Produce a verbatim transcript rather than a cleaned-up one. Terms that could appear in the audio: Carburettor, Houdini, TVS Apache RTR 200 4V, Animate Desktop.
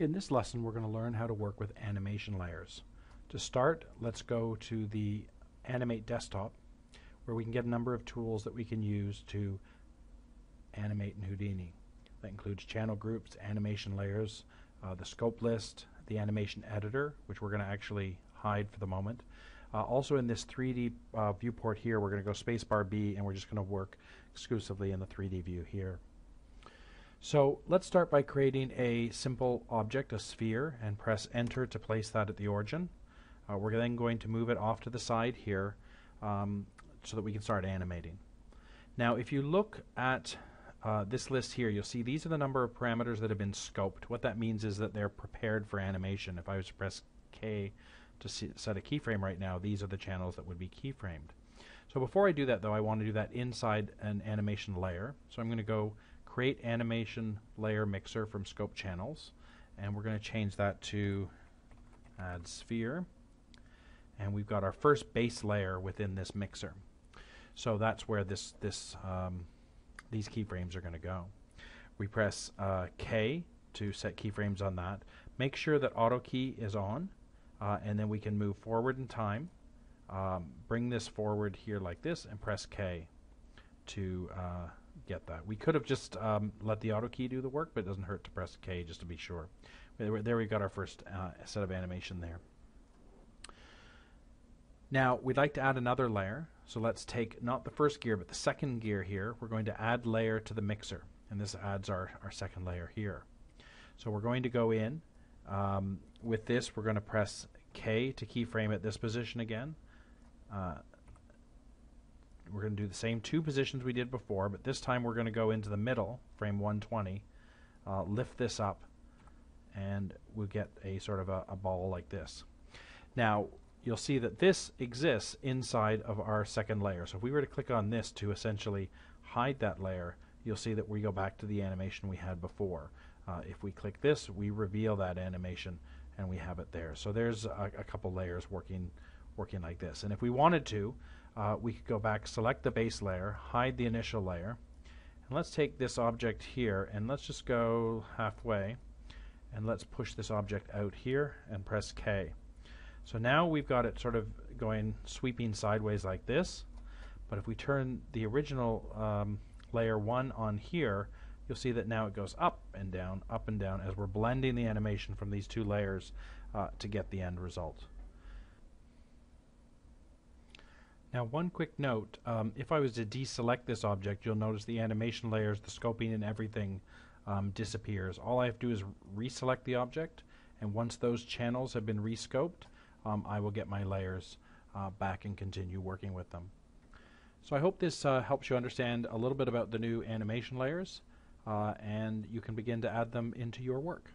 In this lesson, we're going to learn how to work with animation layers. To start, let's go to the Animate Desktop, where we can get a number of tools that we can use to animate in Houdini. That includes channel groups, animation layers, uh, the scope list, the animation editor, which we're going to actually hide for the moment. Uh, also in this three D uh, viewport here, we're going to go spacebar B, and we're just going to work exclusively in the three D view here. So let's start by creating a simple object, a sphere, and press enter to place that at the origin. Uh, we're then going to move it off to the side here um, so that we can start animating. Now if you look at uh, this list here, you'll see these are the number of parameters that have been scoped. What that means is that they're prepared for animation. If I was to press K to see, set a keyframe right now, these are the channels that would be keyframed. So before I do that though, I want to do that inside an animation layer. So I'm going to go create animation layer mixer from scope channels, and we're going to change that to add sphere, and we've got our first base layer within this mixer. So that's where this this um, these keyframes are going to go. We press uh, K to set keyframes on that. Make sure that auto key is on, uh, and then we can move forward in time. Um, bring this forward here like this, and press K to uh, get that. We could have just um, let the auto key do the work, but it doesn't hurt to press K just to be sure. There we got our first uh, set of animation there. Now we'd like to add another layer, so let's take not the first gear but the second gear here. We're going to add layer to the mixer, and this adds our, our second layer here. So we're going to go in um, with this. We're going to press K to keyframe at this position again. Uh, We're going to do the same two positions we did before, but this time we're going to go into the middle, frame one twenty, uh, lift this up, and we'll get a sort of a, a ball like this. Now you'll see that this exists inside of our second layer. So if we were to click on this to essentially hide that layer, you'll see that we go back to the animation we had before. Uh, if we click this, we reveal that animation, and we have it there. So there's a, a couple layers working, working like this. And if we wanted to, Uh, we could go back, select the base layer, hide the initial layer, and let's take this object here and let's just go halfway and let's push this object out here and press K. So now we've got it sort of going sweeping sideways like this, but if we turn the original um, layer one on here, you'll see that now it goes up and down, up and down, as we're blending the animation from these two layers uh, to get the end result. Now one quick note, um, if I was to deselect this object, you'll notice the animation layers, the scoping and everything um, disappears. All I have to do is reselect the object, and once those channels have been rescoped, um, I will get my layers uh, back and continue working with them. So I hope this uh, helps you understand a little bit about the new animation layers, uh, and you can begin to add them into your work.